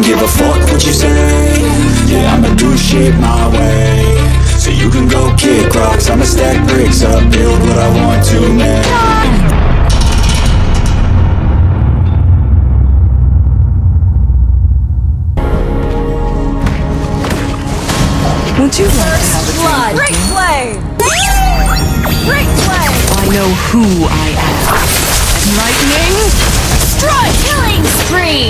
don't give a fuck what you say. Yeah, I'ma do shit my way. So you can go kick rocks, I'ma stack bricks up, build what I want to make. Would you like to have a drink? Break play! I know who I am. Lightning strike! Killing spree!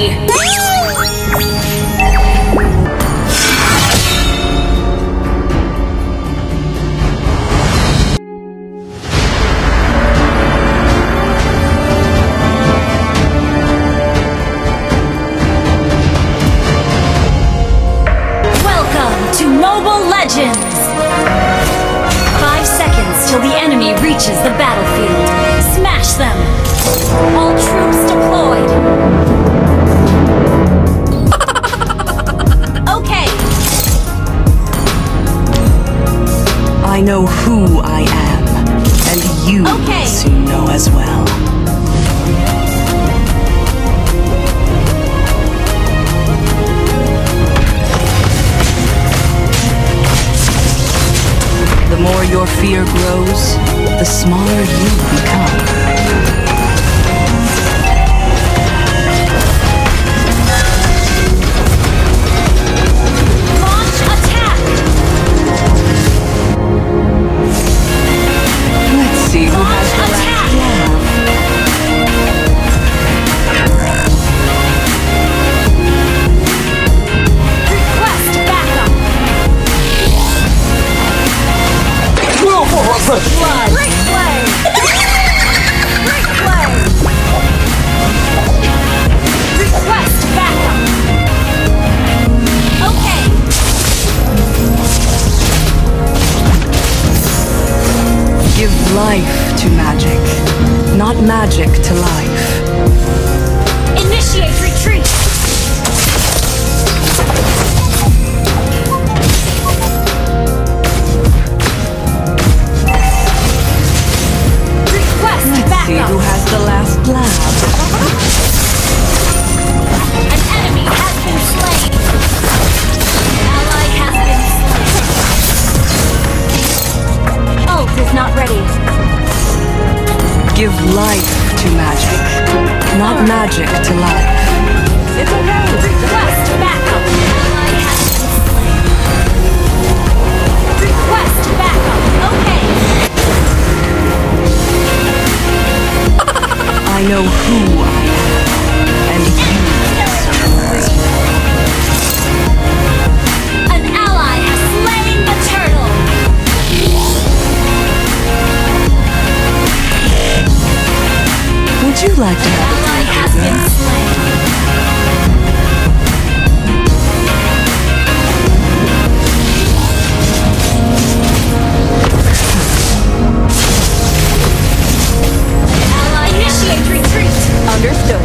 The battlefield. Smash them! All troops deployed! Okay! I know who I am, and you will soon know as well. The more your fear grows, the smaller you become. Launch attack! Let's see who has the last laugh. Request backup! Will for blood! Give life to magic, not magic to life. Initiate retreat! Request backup! Let's see who has the last laugh. An enemy has been slain! An ally has been slain! Ult is not ready. Give life to magic, not magic to life. Request backup! Request backup! Okay! I know who I am, and you will. An ally has slain the turtle! Would you like to have a drink with me? Ally initiate retreat. Understood.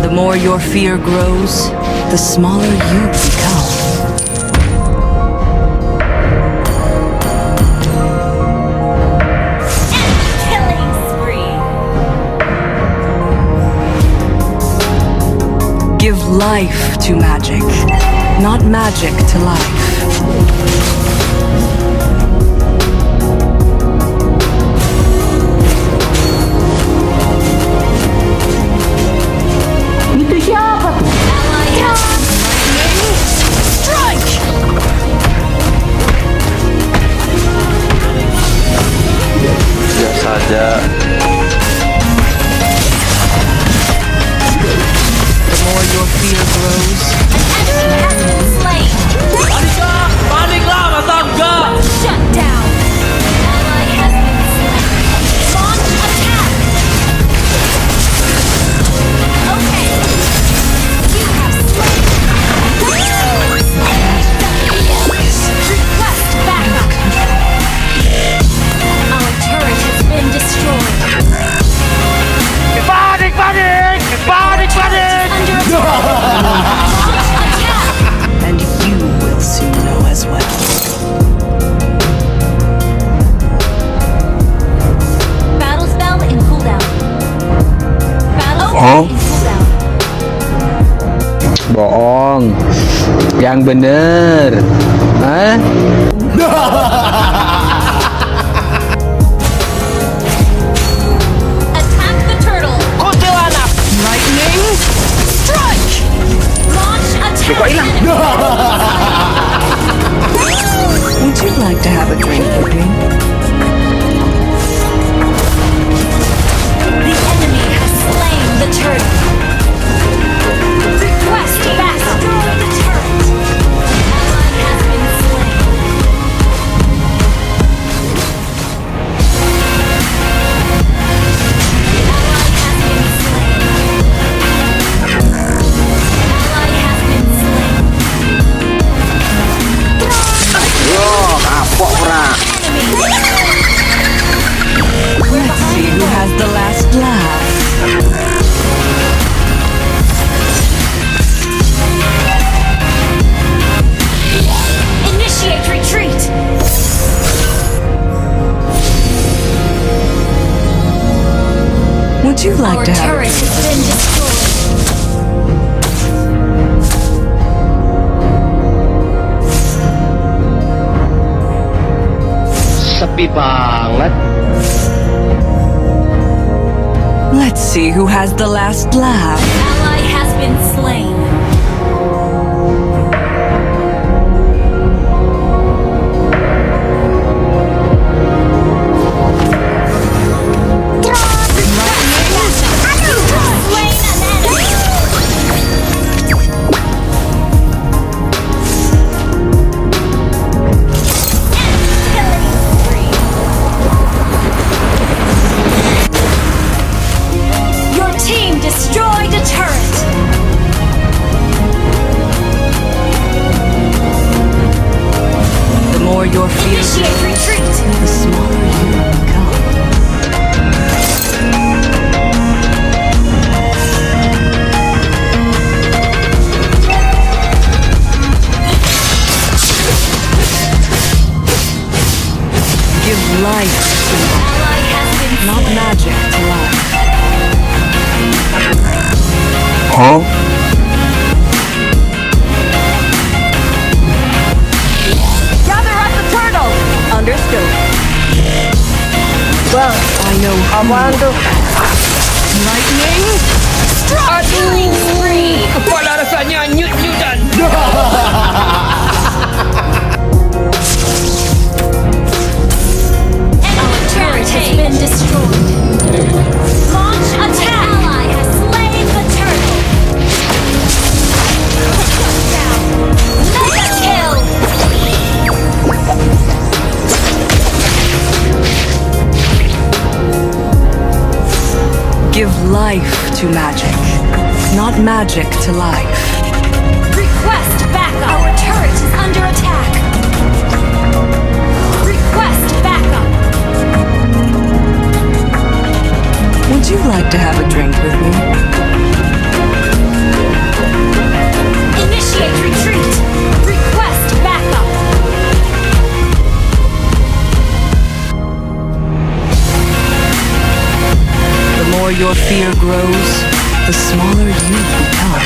The more your fear grows, the smaller you become. Enemy killing spree! Give life to magic, not magic to life. No! Yang bener. Hah? Attack the turtle. Kuntilanak. Lightning strike. Launch attack. Would you like to have a drink with me? The enemy has slain the turtle. Request back. Would you like to have? Our turret has been destroyed. Sepi banget. Let's see who has the last laugh. Ally has been slain. Lightning strike! Killing spree! Kepala rasanya nyut-nyutan. Our turret has been destroyed. Launch attack! Ally has slain the turtle. Down. Mega kill! Give life to magic, not magic to life. Request backup. Our turret is under attack. Request backup. Would you like to have a drink with me? Initiate retreat. Request backup. The more your fear grows, the smaller you become.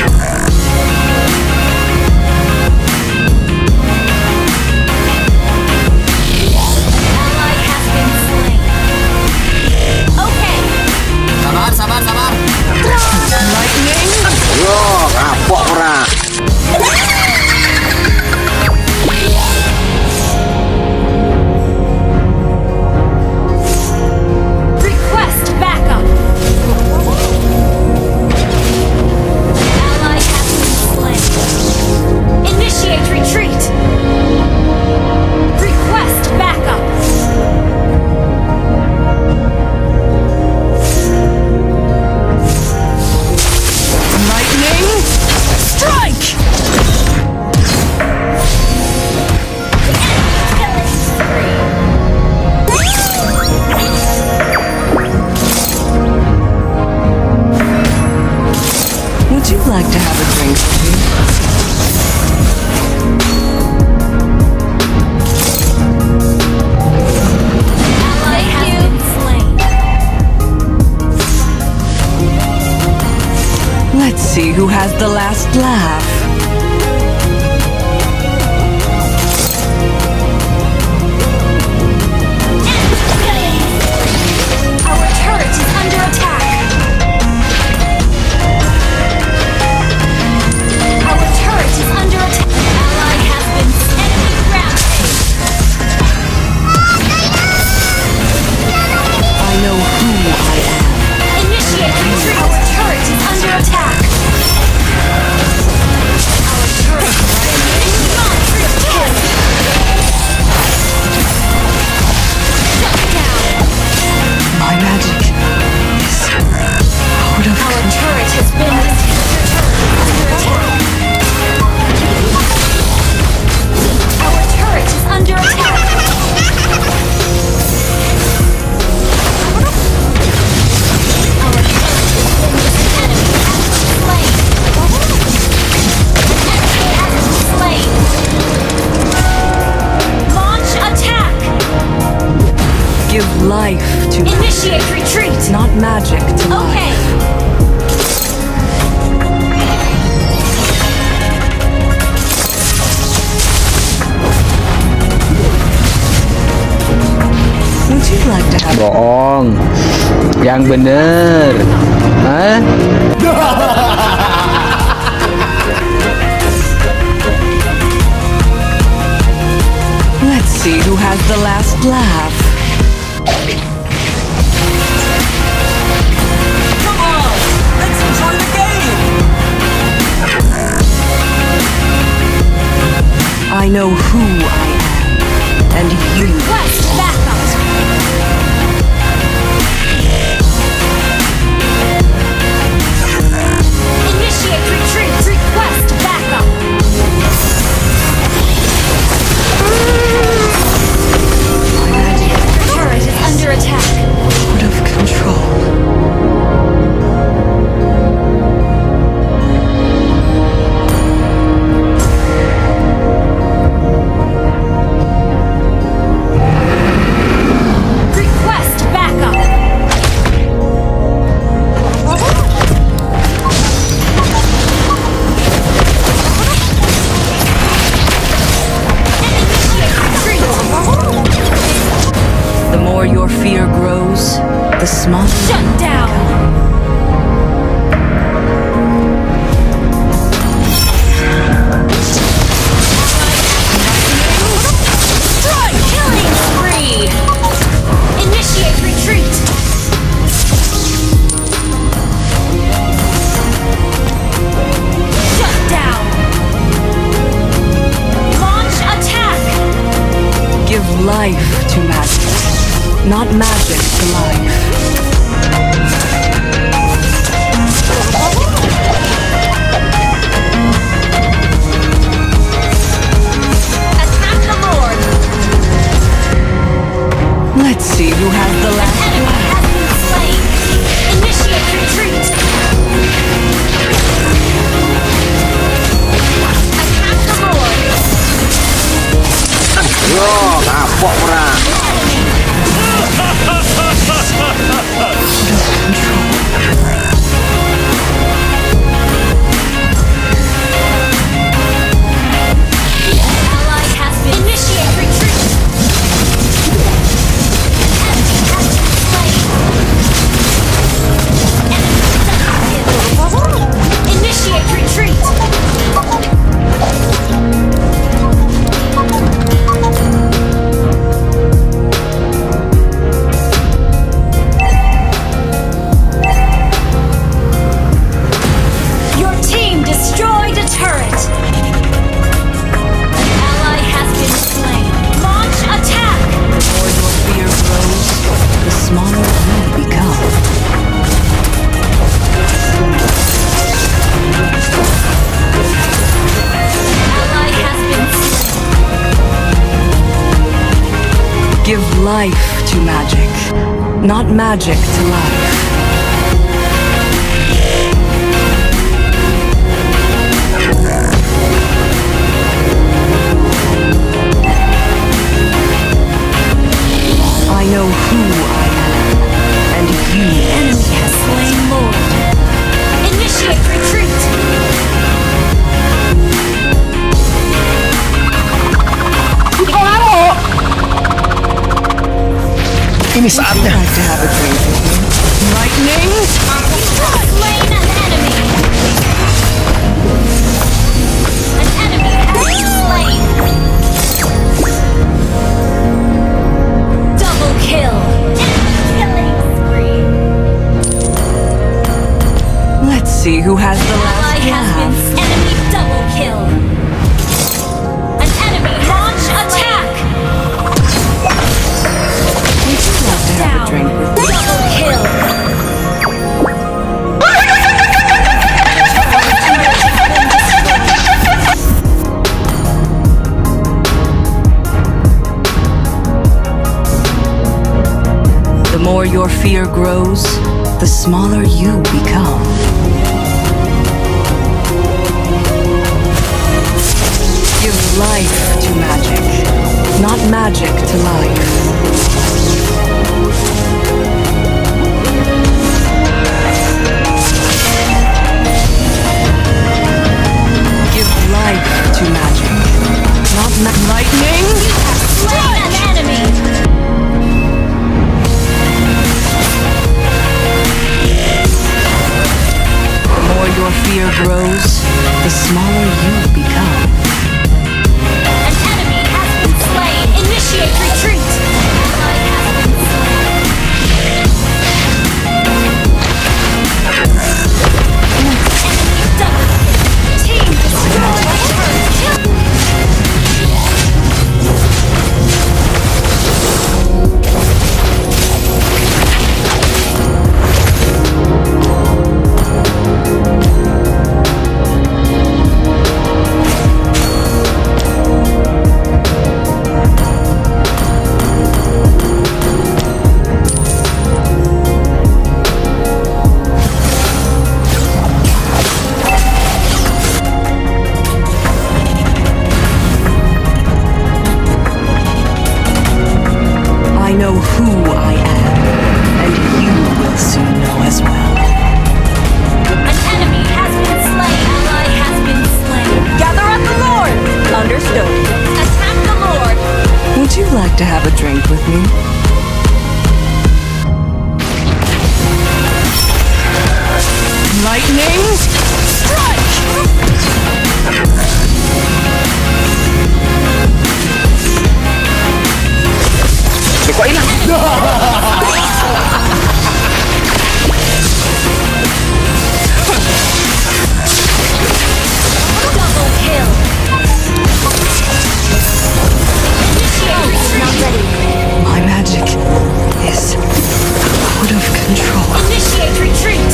Ally has been slain. Okay. Sabar, sabar, sabar. Lightning. Yo, kapok ora. Who has the last laugh? Initiate retreat! It's not magic. Okay! Bohong, yang bener, hah? Let's see who has the last laugh. Come on, let's enjoy the game. I know who I am, and you. Request backup. Your fear grows, the smaller. Shut down! Strong killing spree! Initiate retreat! Shut down! Launch attack! Give life to magic. Not magic to life. Attack the Lord! Let's see who has the last one. Enemy has been slain! Initiate retreat! Attack the Lord! Yo, give life to magic, not magic to life. I know who I am, and you. The enemy has slain Lord. Initiate retreat! Oh, ini saatnya. Lightning. Slain an enemy. An enemy has been slain. Double kill. Killing spree. Let's see who has the last one. Enemy double kill. An enemy launch attack. Have a drink with me. Double kill. The more your fear grows, the smaller you become. Give life to magic, not magic to life. fear grows, the smaller you become. An enemy has been slain. Initiate retreat. Enemy double. Team destroyed. To have a drink with me? Lightning strike! Double kill! Initiate! My magic is out of control. Initiate retreat!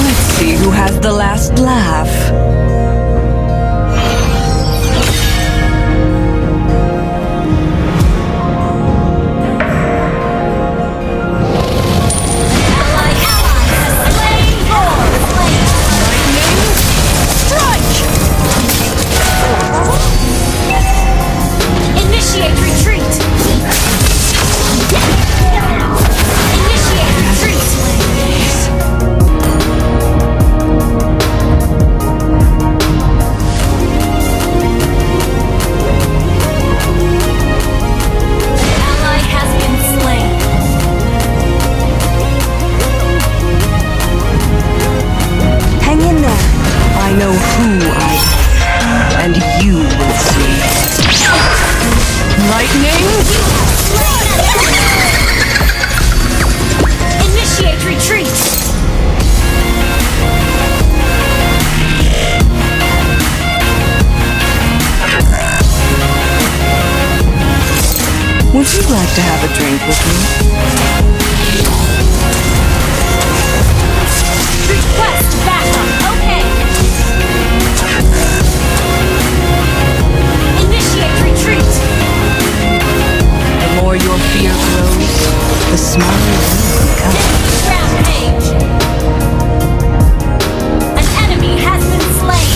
Let's see who has the last laugh. Would you like to have a drink with me? Request backup. Okay. Initiate retreat. The more your fear grows, the smaller you become. Ground mage. An enemy has been slain.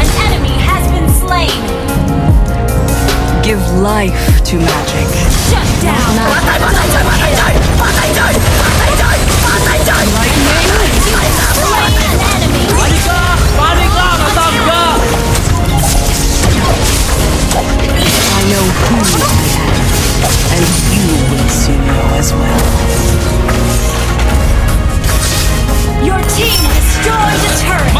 An enemy has been slain. Give life to magic. Shut down! I know who I am, and you will soon know as well. Your team destroyed the turret!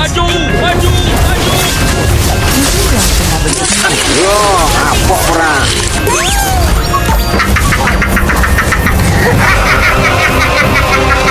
Yo, apa perang?